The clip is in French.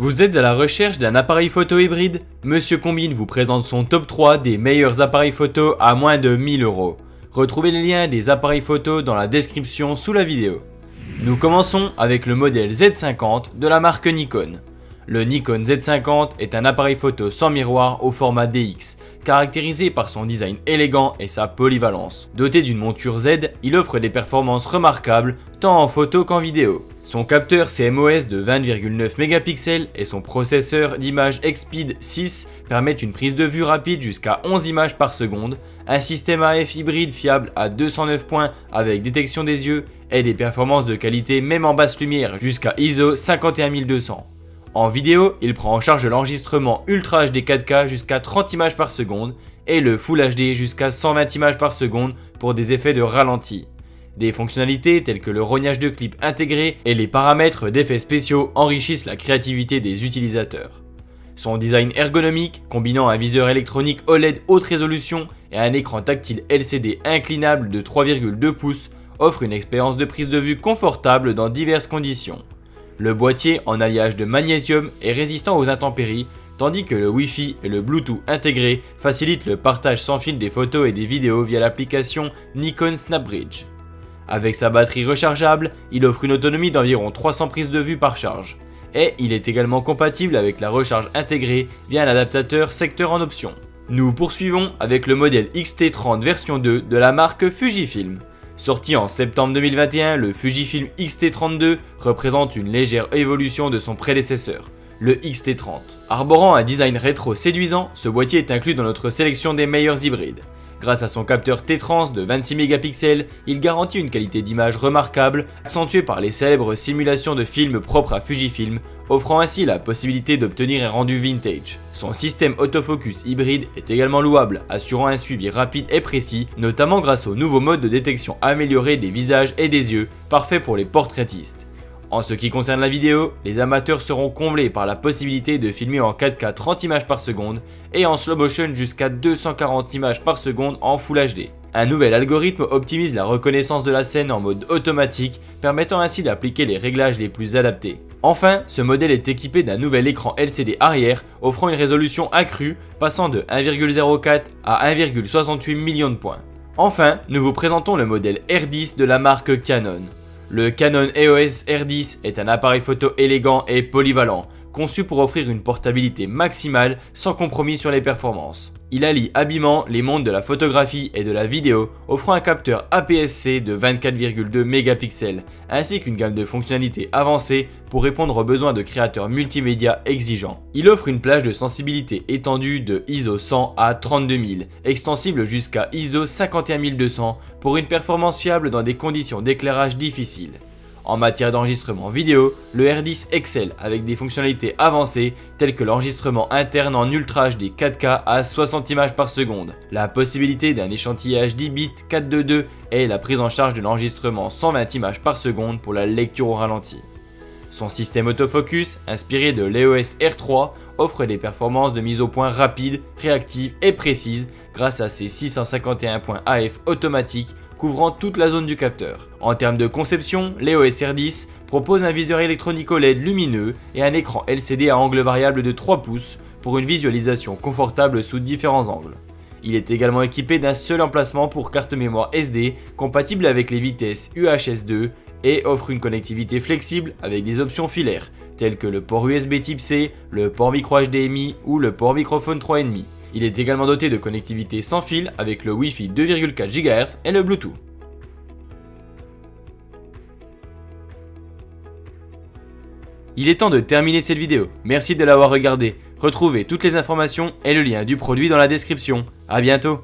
Vous êtes à la recherche d'un appareil photo hybride? Monsieur Combine vous présente son top 3 des meilleurs appareils photo à moins de 1000 €. Retrouvez les liens des appareils photo dans la description sous la vidéo. Nous commençons avec le modèle Z50 de la marque Nikon. Le Nikon Z50 est un appareil photo sans miroir au format DX, caractérisé par son design élégant et sa polyvalence. Doté d'une monture Z, il offre des performances remarquables tant en photo qu'en vidéo. Son capteur CMOS de 20,9 mégapixels et son processeur d'image Expeed 6 permettent une prise de vue rapide jusqu'à 11 images par seconde, un système AF hybride fiable à 209 points avec détection des yeux et des performances de qualité même en basse lumière jusqu'à ISO 51200. En vidéo, il prend en charge l'enregistrement Ultra HD 4K jusqu'à 30 images par seconde et le Full HD jusqu'à 120 images par seconde pour des effets de ralenti. Des fonctionnalités telles que le rognage de clips intégré et les paramètres d'effets spéciaux enrichissent la créativité des utilisateurs. Son design ergonomique, combinant un viseur électronique OLED haute résolution et un écran tactile LCD inclinable de 3,2 pouces, offre une expérience de prise de vue confortable dans diverses conditions. Le boîtier en alliage de magnésium est résistant aux intempéries, tandis que le Wi-Fi et le Bluetooth intégrés facilitent le partage sans fil des photos et des vidéos via l'application Nikon Snapbridge. Avec sa batterie rechargeable, il offre une autonomie d'environ 300 prises de vue par charge. Et il est également compatible avec la recharge intégrée via un adaptateur secteur en option. Nous poursuivons avec le modèle X-T30 version 2 de la marque Fujifilm. Sorti en septembre 2021, le Fujifilm X-T30 II représente une légère évolution de son prédécesseur, le X-T30. Arborant un design rétro séduisant, ce boîtier est inclus dans notre sélection des meilleurs hybrides. Grâce à son capteur T-Trans de 26 mégapixels, il garantit une qualité d'image remarquable, accentuée par les célèbres simulations de films propres à Fujifilm, offrant ainsi la possibilité d'obtenir un rendu vintage. Son système autofocus hybride est également louable, assurant un suivi rapide et précis, notamment grâce au nouveau mode de détection amélioré des visages et des yeux, parfait pour les portraitistes. En ce qui concerne la vidéo, les amateurs seront comblés par la possibilité de filmer en 4K 30 images par seconde et en slow motion jusqu'à 240 images par seconde en Full HD. Un nouvel algorithme optimise la reconnaissance de la scène en mode automatique, permettant ainsi d'appliquer les réglages les plus adaptés. Enfin, ce modèle est équipé d'un nouvel écran LCD arrière offrant une résolution accrue passant de 1,04 à 1,68 million de points. Enfin, nous vous présentons le modèle R10 de la marque Canon. Le Canon EOS R10 est un appareil photo élégant et polyvalent, conçu pour offrir une portabilité maximale sans compromis sur les performances. Il allie habilement les mondes de la photographie et de la vidéo, offrant un capteur APS-C de 24,2 mégapixels, ainsi qu'une gamme de fonctionnalités avancées pour répondre aux besoins de créateurs multimédia exigeants. Il offre une plage de sensibilité étendue de ISO 100 à 32000, extensible jusqu'à ISO 51200 pour une performance fiable dans des conditions d'éclairage difficiles. En matière d'enregistrement vidéo, le R10 excelle avec des fonctionnalités avancées telles que l'enregistrement interne en Ultra HD 4K à 60 images par seconde, la possibilité d'un échantillage 10 bits 4:2 et la prise en charge de l'enregistrement 120 images par seconde pour la lecture au ralenti. Son système autofocus, inspiré de l'EOS R3, offre des performances de mise au point rapides, réactives et précises grâce à ses 651 points AF automatiques couvrant toute la zone du capteur. En termes de conception, l'EOS R10 propose un viseur électronique OLED lumineux et un écran LCD à angle variable de 3 pouces pour une visualisation confortable sous différents angles. Il est également équipé d'un seul emplacement pour carte mémoire SD compatible avec les vitesses UHS-2 et offre une connectivité flexible avec des options filaires telles que le port USB type C, le port micro HDMI ou le port microphone 3,5. Il est également doté de connectivité sans fil avec le Wi-Fi 2,4 GHz et le Bluetooth. Il est temps de terminer cette vidéo, merci de l'avoir regardée. Retrouvez toutes les informations et le lien du produit dans la description. A bientôt!